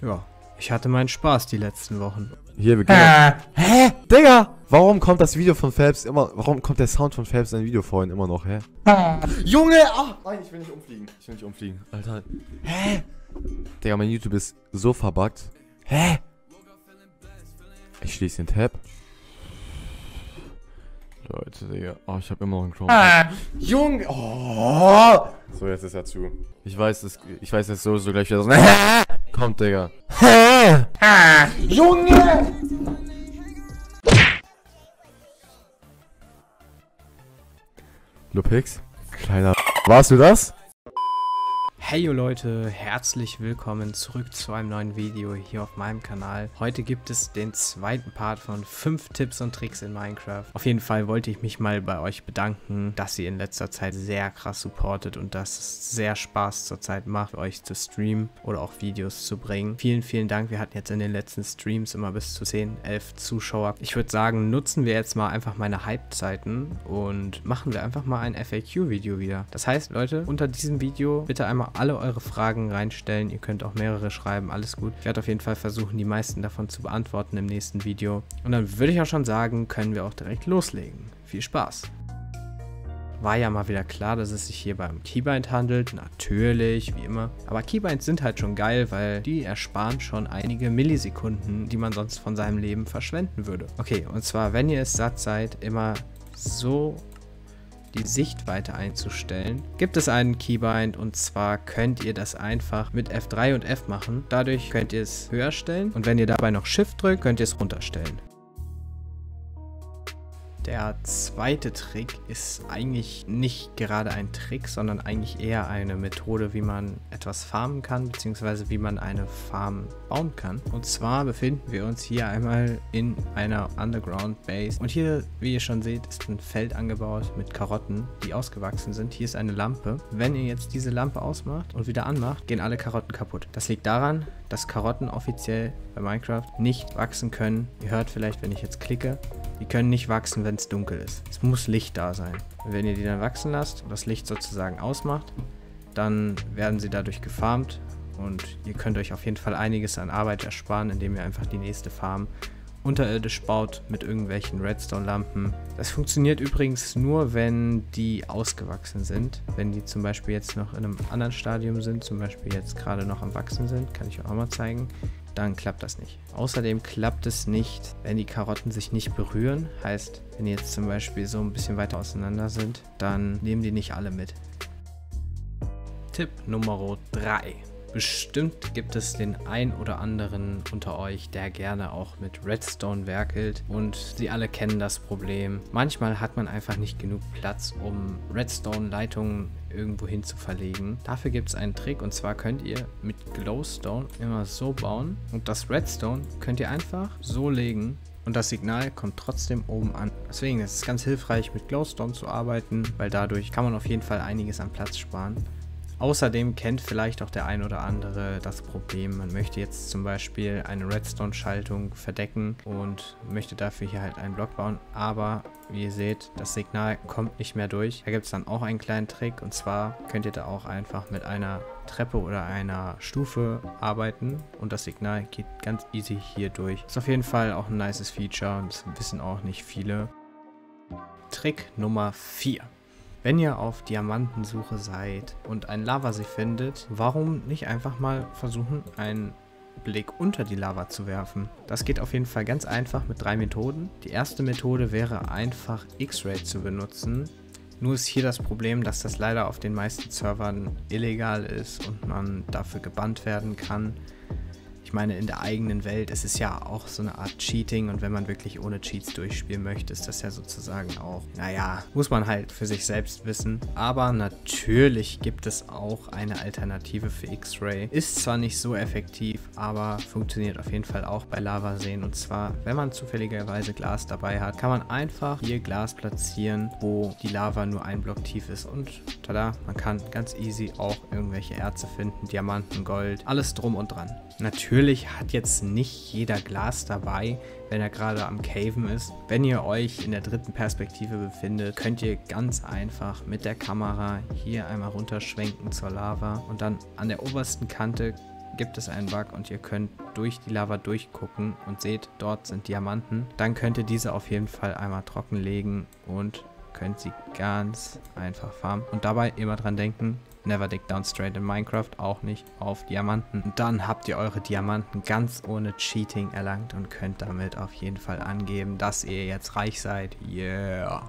Ja, ich hatte meinen Spaß die letzten Wochen. Hier, wir gehen. Hä? Digga! Warum kommt das Video von Phelps immer... Warum kommt der Sound von Phelps in ein Video vorhin immer noch, hä? Junge! Ach, nein, ich will nicht umfliegen. Ich will nicht umfliegen. Alter. Hä? Digga, mein YouTube ist so verbuggt. Hä? Ich schließe den Tab. Leute, Digga. Oh, ich habe immer noch einen Chrome. Junge! Oh. So, jetzt ist er zu. Ich weiß jetzt sowieso gleich wieder so... Kommt, Digga. Hä? Junge! Lupix? Kleiner... Warst du das? Hey Leute, herzlich willkommen zurück zu einem neuen Video hier auf meinem Kanal. Heute gibt es den zweiten Part von 5 Tipps und Tricks in Minecraft. Auf jeden Fall wollte ich mich mal bei euch bedanken, dass ihr in letzter Zeit sehr krass supportet und dass es sehr Spaß zurzeit macht, für euch zu streamen oder auch Videos zu bringen. Vielen, vielen Dank. Wir hatten jetzt in den letzten Streams immer bis zu 10, 11 Zuschauer. Ich würde sagen, nutzen wir jetzt mal einfach meine Hype-Zeiten und machen wir einfach mal ein FAQ-Video wieder. Das heißt, Leute, unter diesem Video bitte einmal alle eure Fragen reinstellen. Ihr könnt auch mehrere schreiben, alles gut. Ich werde auf jeden Fall versuchen, die meisten davon zu beantworten im nächsten Video. Und dann würde ich auch schon sagen, können wir auch direkt loslegen. Viel Spaß! War ja mal wieder klar, dass es sich hierbei um Keybind handelt. Natürlich, wie immer. Aber Keybinds sind halt schon geil, weil die ersparen schon einige Millisekunden, die man sonst von seinem Leben verschwenden würde. Okay, und zwar, wenn ihr es satt seid, immer so... die Sichtweite einzustellen, gibt es einen Keybind, und zwar könnt ihr das einfach mit F3 und F machen. Dadurch könnt ihr es höher stellen und wenn ihr dabei noch Shift drückt, könnt ihr es runterstellen. Der zweite Trick ist eigentlich nicht gerade ein Trick, sondern eigentlich eher eine Methode, wie man etwas farmen kann, beziehungsweise wie man eine Farm bauen kann. Und zwar befinden wir uns hier einmal in einer Underground Base. Und hier, wie ihr schon seht, ist ein Feld angebaut mit Karotten, die ausgewachsen sind. Hier ist eine Lampe. Wenn ihr jetzt diese Lampe ausmacht und wieder anmacht, gehen alle Karotten kaputt. Das liegt daran, dass Karotten offiziell bei Minecraft nicht wachsen können. Ihr hört vielleicht, wenn ich jetzt klicke, die können nicht wachsen, wenn es dunkel ist. Es muss Licht da sein. Und wenn ihr die dann wachsen lasst und das Licht sozusagen ausmacht, dann werden sie dadurch gefarmt und ihr könnt euch auf jeden Fall einiges an Arbeit ersparen, indem ihr einfach die nächste Farm unterirdisch baut mit irgendwelchen Redstone-Lampen. Das funktioniert übrigens nur, wenn die ausgewachsen sind. Wenn die zum Beispiel jetzt noch in einem anderen Stadium sind, zum Beispiel jetzt gerade noch am Wachsen sind, kann ich euch auch mal zeigen, dann klappt das nicht. Außerdem klappt es nicht, wenn die Karotten sich nicht berühren. Heißt, wenn die jetzt zum Beispiel so ein bisschen weiter auseinander sind, dann nehmen die nicht alle mit. Tipp Nummer 3. Bestimmt gibt es den ein oder anderen unter euch, der gerne auch mit Redstone werkelt, und sie alle kennen das Problem. Manchmal hat man einfach nicht genug Platz, um Redstone-Leitungen irgendwo hin zu verlegen. Dafür gibt es einen Trick, und zwar könnt ihr mit Glowstone immer so bauen und das Redstone könnt ihr einfach so legen. Und das Signal kommt trotzdem oben an. Deswegen ist es ganz hilfreich, mit Glowstone zu arbeiten, weil dadurch kann man auf jeden Fall einiges an Platz sparen. Außerdem kennt vielleicht auch der ein oder andere das Problem, man möchte jetzt zum Beispiel eine Redstone-Schaltung verdecken und möchte dafür hier halt einen Block bauen, aber wie ihr seht, das Signal kommt nicht mehr durch. Da gibt es dann auch einen kleinen Trick, und zwar könnt ihr da auch einfach mit einer Treppe oder einer Stufe arbeiten und das Signal geht ganz easy hier durch. Ist auf jeden Fall auch ein nices Feature und das wissen auch nicht viele. Trick Nummer 4. Wenn ihr auf Diamantensuche seid und einen Lavasee findet, warum nicht einfach mal versuchen, einen Blick unter die Lava zu werfen? Das geht auf jeden Fall ganz einfach mit 3 Methoden. Die erste Methode wäre einfach X-Ray zu benutzen. Nur ist hier das Problem, dass das leider auf den meisten Servern illegal ist und man dafür gebannt werden kann. Ich meine, in der eigenen Welt, es ist ja auch so eine Art Cheating, und wenn man wirklich ohne Cheats durchspielen möchte, ist das ja sozusagen auch, naja, muss man halt für sich selbst wissen. Aber natürlich gibt es auch eine Alternative für X-Ray. Ist zwar nicht so effektiv, aber funktioniert auf jeden Fall auch bei Lavaseen. Und zwar, wenn man zufälligerweise Glas dabei hat, kann man einfach hier Glas platzieren, wo die Lava nur ein Block tief ist. Und tada, man kann ganz easy auch irgendwelche Erze finden, Diamanten, Gold, alles drum und dran. Natürlich hat jetzt nicht jeder Glas dabei, wenn er gerade am Caven ist. Wenn ihr euch in der dritten Perspektive befindet, könnt ihr ganz einfach mit der Kamera hier einmal runterschwenken zur Lava und dann an der obersten Kante gibt es einen Bug und ihr könnt durch die Lava durchgucken und seht, dort sind Diamanten, dann könnt ihr diese auf jeden Fall einmal trocken legen und könnt sie ganz einfach farmen. Und dabei immer dran denken, never dig down straight in Minecraft, auch nicht auf Diamanten. Und dann habt ihr eure Diamanten ganz ohne Cheating erlangt und könnt damit auf jeden Fall angeben, dass ihr jetzt reich seid. Yeah!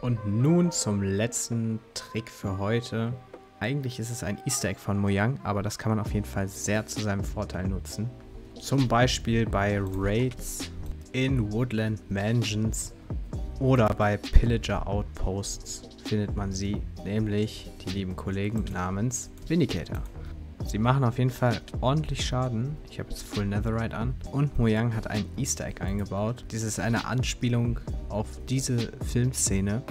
Und nun zum letzten Trick für heute. Eigentlich ist es ein Easter Egg von Mojang, aber das kann man auf jeden Fall sehr zu seinem Vorteil nutzen. Zum Beispiel bei Raids in Woodland Mansions oder bei Pillager Outposts findet man sie, nämlich die lieben Kollegen namens Vindicator. Sie machen auf jeden Fall ordentlich Schaden. Ich habe jetzt Full Netherite an. Und Mojang hat ein Easter Egg eingebaut. Dies ist eine Anspielung auf diese Filmszene.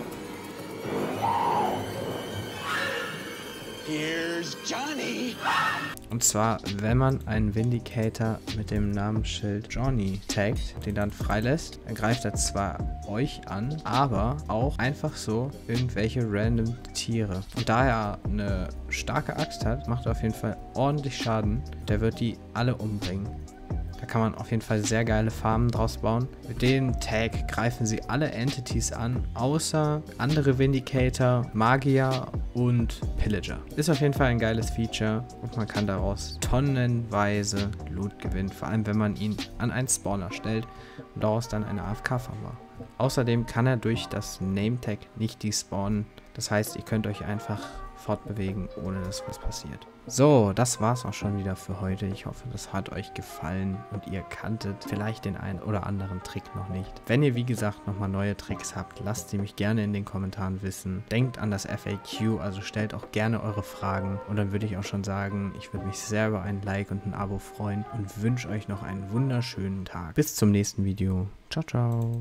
Here's Johnny. Und zwar, wenn man einen Vindicator mit dem Namensschild Johnny taggt, den dann freilässt, dann greift er zwar euch an, aber auch einfach so irgendwelche random Tiere. Und da er eine starke Axt hat, macht er auf jeden Fall ordentlich Schaden. Der wird die alle umbringen. Da kann man auf jeden Fall sehr geile Farmen draus bauen. Mit dem Tag greifen sie alle Entities an, außer andere Vindicator, Magier und Pillager. Ist auf jeden Fall ein geiles Feature und man kann daraus tonnenweise Loot gewinnen, vor allem wenn man ihn an einen Spawner stellt und daraus dann eine AFK-Farm macht. Außerdem kann er durch das Name-Tag nicht despawnen. Das heißt, ihr könnt euch einfach fortbewegen, ohne dass was passiert. So, das war's auch schon wieder für heute. Ich hoffe, das hat euch gefallen und ihr kanntet vielleicht den einen oder anderen Trick noch nicht. Wenn ihr, wie gesagt, nochmal neue Tricks habt, lasst sie mich gerne in den Kommentaren wissen. Denkt an das FAQ, also stellt auch gerne eure Fragen. Und dann würde ich auch schon sagen, ich würde mich sehr über ein Like und ein Abo freuen und wünsche euch noch einen wunderschönen Tag. Bis zum nächsten Video. Ciao, ciao.